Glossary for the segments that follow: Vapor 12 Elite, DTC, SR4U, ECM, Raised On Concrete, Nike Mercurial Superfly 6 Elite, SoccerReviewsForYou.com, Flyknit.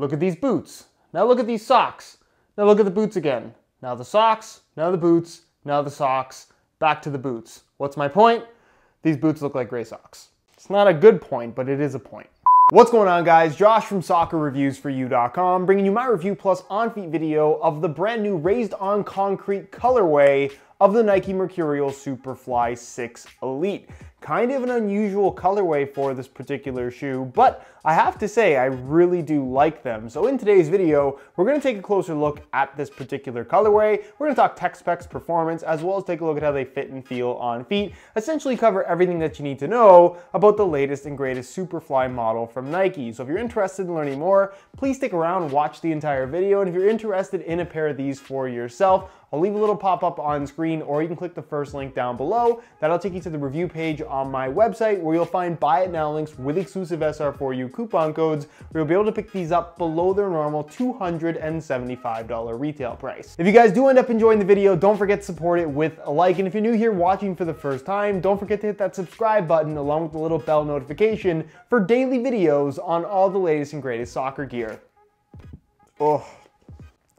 Look at these boots. Now look at these socks. Now look at the boots again. Now the socks, now the boots, now the socks, back to the boots. What's my point? These boots look like gray socks. It's not a good point, but it is a point. What's going on, guys? Josh from SoccerReviewsForYou.com bringing you my review plus on-feet video of the brand new Raised On Concrete colorway of the Nike Mercurial Superfly 6 Elite. Kind of an unusual colorway for this particular shoe, but I have to say I really do like them. So in today's video, we're gonna take a closer look at this particular colorway. We're gonna talk tech specs, performance, as well as take a look at how they fit and feel on feet. Essentially cover everything that you need to know about the latest and greatest Superfly model from Nike. So if you're interested in learning more, please stick around, watch the entire video. And if you're interested in a pair of these for yourself, I'll leave a little pop-up on screen, or you can click the first link down below. That'll take you to the review page on my website, where you'll find buy it now links with exclusive SR4U coupon codes, where you'll be able to pick these up below their normal $275 retail price. If you guys do end up enjoying the video, don't forget to support it with a like. And if you're new here watching for the first time, don't forget to hit that subscribe button along with the little bell notification for daily videos on all the latest and greatest soccer gear. I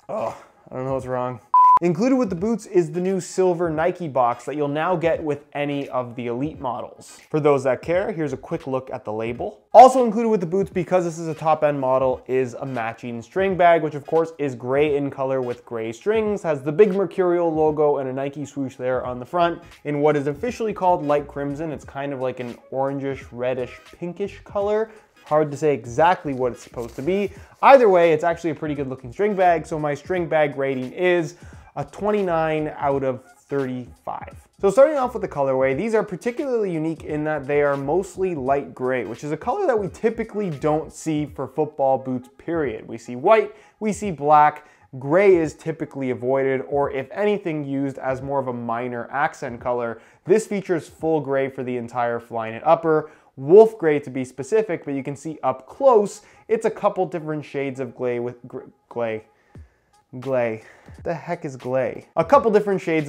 don't know what's wrong. Included with the boots is the new silver Nike box that you'll now get with any of the Elite models. For those that care, here's a quick look at the label. Also included with the boots, because this is a top-end model, is a matching string bag, which of course is gray in color with gray strings, has the big Mercurial logo and a Nike swoosh there on the front in what is officially called light crimson. It's kind of like an orangish, reddish, pinkish color. Hard to say exactly what it's supposed to be. Either way, it's actually a pretty good looking string bag, so my string bag rating is a 29 out of 35. So starting off with the colorway, these are particularly unique in that they are mostly light gray, which is a color that we typically don't see for football boots, period. We see white, we see black. Gray is typically avoided, or if anything, used as more of a minor accent color. This features full gray for the entire Flyknit upper, wolf gray to be specific, but you can see up close, it's a couple different shades of gray with a couple different shades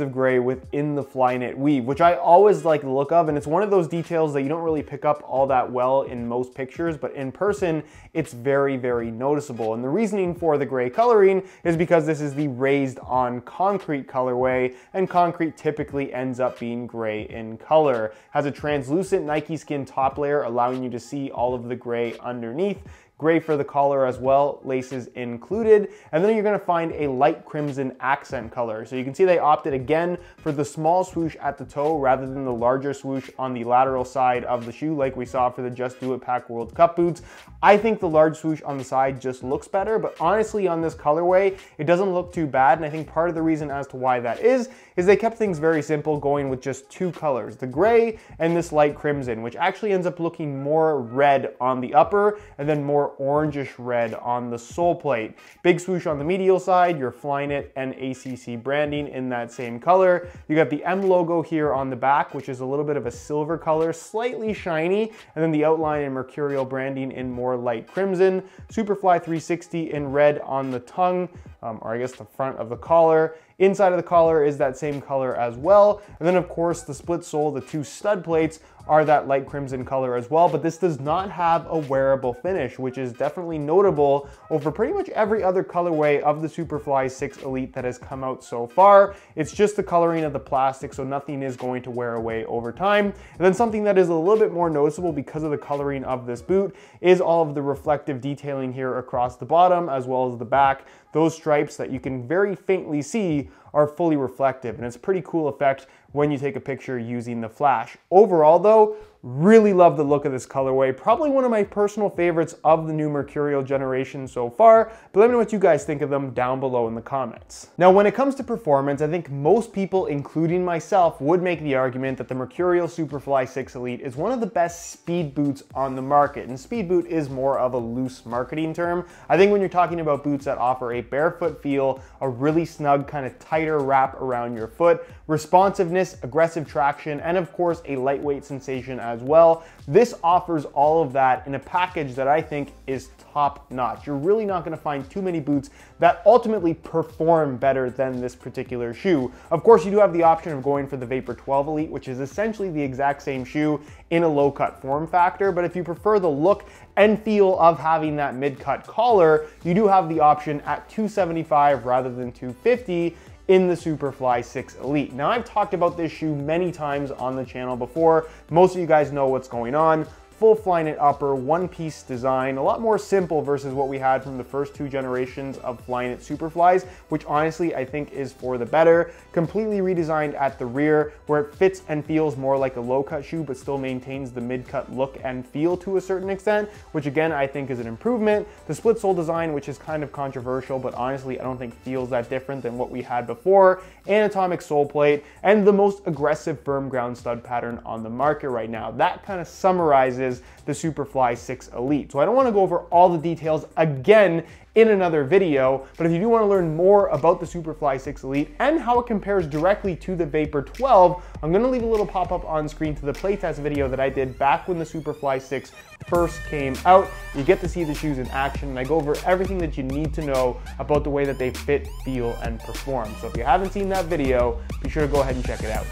of gray within the Flyknit weave, which I always like the look of, and it's one of those details that you don't really pick up all that well in most pictures, but in person, it's very, very noticeable. And the reasoning for the gray coloring is because this is the Raised On Concrete colorway, and concrete typically ends up being gray in color. It has a translucent Nike skin top layer, allowing you to see all of the gray underneath. Gray for the collar as well, laces included. And then you're gonna find a light crimson accent color. So you can see they opted again for the small swoosh at the toe rather than the larger swoosh on the lateral side of the shoe like we saw for the Just Do It Pack World Cup boots. I think the large swoosh on the side just looks better, but honestly on this colorway, it doesn't look too bad. And I think part of the reason as to why that is they kept things very simple, going with just two colors, the gray and this light crimson, which actually ends up looking more red on the upper and then more orangish red on the sole plate. Big swoosh on the medial side, your Flyknit and ACC branding in that same color. You got the M logo here on the back, which is a little bit of a silver color, slightly shiny, and then the outline and Mercurial branding in more light crimson. Superfly 360 in red on the tongue, or I guess the front of the collar. Inside of the collar is that same color as well. And then of course the split sole, the two stud plates are that light crimson color as well, but this does not have a wearable finish, which is definitely notable over pretty much every other colorway of the Superfly 6 Elite that has come out so far. It's just the coloring of the plastic, so nothing is going to wear away over time. And then something that is a little bit more noticeable because of the coloring of this boot is all of the reflective detailing here across the bottom as well as the back. Those stripes that you can very faintly see are fully reflective, and it's a pretty cool effect when you take a picture using the flash. Overall though, really love the look of this colorway. Probably one of my personal favorites of the new Mercurial generation so far, but let me know what you guys think of them down below in the comments. Now, when it comes to performance, I think most people, including myself, would make the argument that the Mercurial Superfly 6 Elite is one of the best speed boots on the market, and speed boot is more of a loose marketing term. I think when you're talking about boots that offer a barefoot feel, a really snug kind of tight tighter wrap around your foot. Responsiveness, aggressive traction, and of course a lightweight sensation as well. This offers all of that in a package that I think is top notch. You're really not going to find too many boots that ultimately perform better than this particular shoe. Of course, you do have the option of going for the Vapor 12 Elite, which is essentially the exact same shoe in a low cut form factor, but if you prefer the look and feel of having that mid-cut collar, you do have the option at $275 rather than $250 in the Superfly 6 Elite. Now, I've talked about this shoe many times on the channel before. Most of you guys know what's going on. Full Flyknit upper, one-piece design, a lot more simple versus what we had from the first two generations of Flyknit Superflies, which honestly I think is for the better. Completely redesigned at the rear, where it fits and feels more like a low-cut shoe, but still maintains the mid-cut look and feel to a certain extent, which again I think is an improvement. The split sole design, which is kind of controversial, but honestly I don't think feels that different than what we had before. Anatomic sole plate, and the most aggressive firm ground stud pattern on the market right now. That kind of summarizes the Superfly 6 Elite. So I don't want to go over all the details again in another video, but if you do want to learn more about the Superfly 6 Elite and how it compares directly to the Vapor 12, I'm going to leave a little pop-up on screen to the playtest video that I did back when the Superfly 6 first came out. You get to see the shoes in action, and I go over everything that you need to know about the way that they fit, feel, and perform. So if you haven't seen that video, be sure to go ahead and check it out.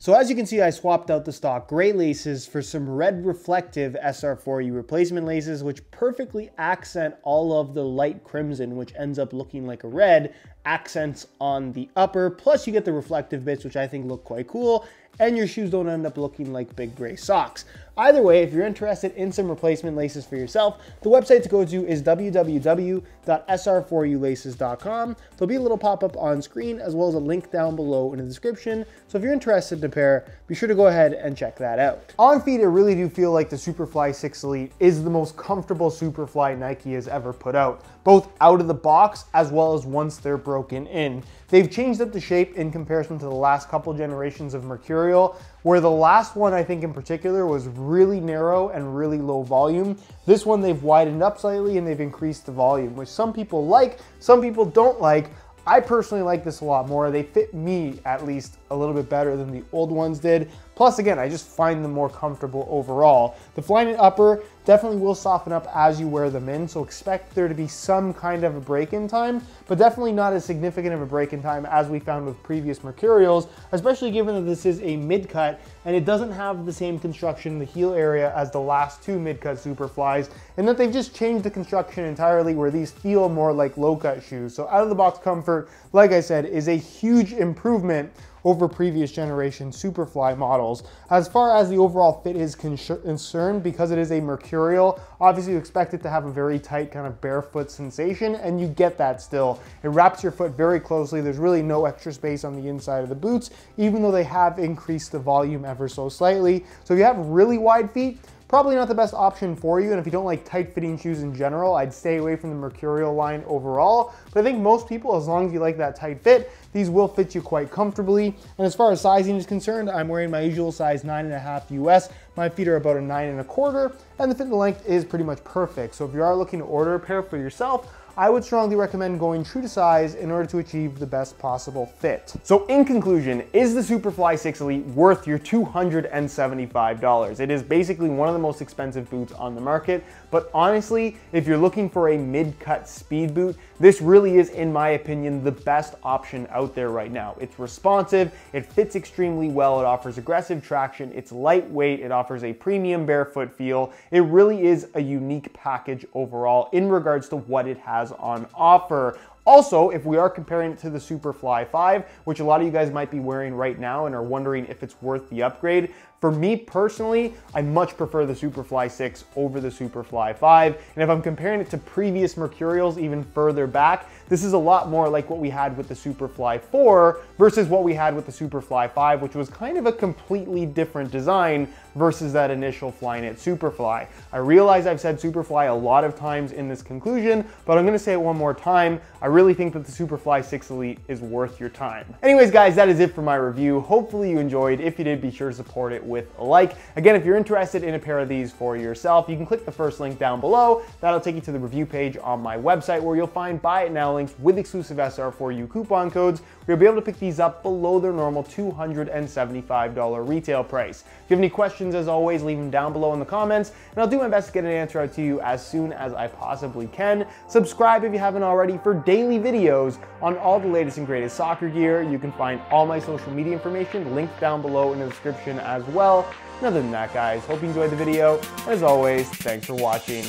So as you can see, I swapped out the stock gray laces for some red reflective SR4U replacement laces, which perfectly accent all of the light crimson, which ends up looking like a red, accents on the upper. Plus you get the reflective bits, which I think look quite cool, and your shoes don't end up looking like big gray socks. Either way, if you're interested in some replacement laces for yourself, the website to go to is www.sr4ulaces.com. There'll be a little pop-up on screen as well as a link down below in the description. So if you're interested in a pair, be sure to go ahead and check that out. On feet, I really do feel like the Superfly 6 Elite is the most comfortable Superfly Nike has ever put out, both out of the box as well as once they're broken in. They've changed up the shape in comparison to the last couple generations of Mercurial, where the last one I think in particular was really narrow and really low volume. This one they've widened up slightly and they've increased the volume, which some people like, some people don't like. I personally like this a lot more. They fit me at least a little bit better than the old ones did. Plus again, I just find them more comfortable overall. The Flyknit upper definitely will soften up as you wear them in, so expect there to be some kind of a break in time, but definitely not as significant of a break in time as we found with previous Mercurials, especially given that this is a mid-cut and it doesn't have the same construction in the heel area as the last two mid-cut Superflies, and that they've just changed the construction entirely where these feel more like low-cut shoes. So out-of-the-box comfort, like I said, is a huge improvement over previous generation Superfly models. As far as the overall fit is concerned, because it is a Mercurial, obviously you expect it to have a very tight kind of barefoot sensation, and you get that still. It wraps your foot very closely. There's really no extra space on the inside of the boots, even though they have increased the volume ever so slightly. So if you have really wide feet, probably not the best option for you, and if you don't like tight-fitting shoes in general, I'd stay away from the Mercurial line overall, but I think most people, as long as you like that tight fit, these will fit you quite comfortably. And as far as sizing is concerned, I'm wearing my usual size 9.5 US. My feet are about a 9.25, and the fit and length is pretty much perfect. So if you are looking to order a pair for yourself, I would strongly recommend going true to size in order to achieve the best possible fit. So in conclusion, is the Superfly 6 Elite worth your $275? It is basically one of the most expensive boots on the market, but honestly, if you're looking for a mid-cut speed boot, this really is, in my opinion, the best option out there right now. It's responsive, it fits extremely well, it offers aggressive traction, it's lightweight, it offers a premium barefoot feel. It really is a unique package overall in regards to what it has on offer. Also, if we are comparing it to the Superfly 5, which a lot of you guys might be wearing right now and are wondering if it's worth the upgrade, For me personally, I much prefer the Superfly 6 over the Superfly 5. And if I'm comparing it to previous Mercurials even further back, this is a lot more like what we had with the Superfly 4 versus what we had with the Superfly 5, which was kind of a completely different design versus that initial Flyknit Superfly. I realize I've said Superfly a lot of times in this conclusion, but I'm gonna say it one more time. I really think that the Superfly 6 Elite is worth your time. Anyways, guys, that is it for my review. Hopefully you enjoyed. If you did, be sure to support it with a like. Again, if you're interested in a pair of these for yourself, you can click the first link down below. That'll take you to the review page on my website where you'll find buy it now links with exclusive SR4U coupon codes. You'll be able to pick these up below their normal $275 retail price. If you have any questions, as always, leave them down below in the comments, and I'll do my best to get an answer out to you as soon as I possibly can. Subscribe if you haven't already for daily videos on all the latest and greatest soccer gear. You can find all my social media information linked down below in the description as well. And other than that, guys, hope you enjoyed the video. As always, thanks for watching.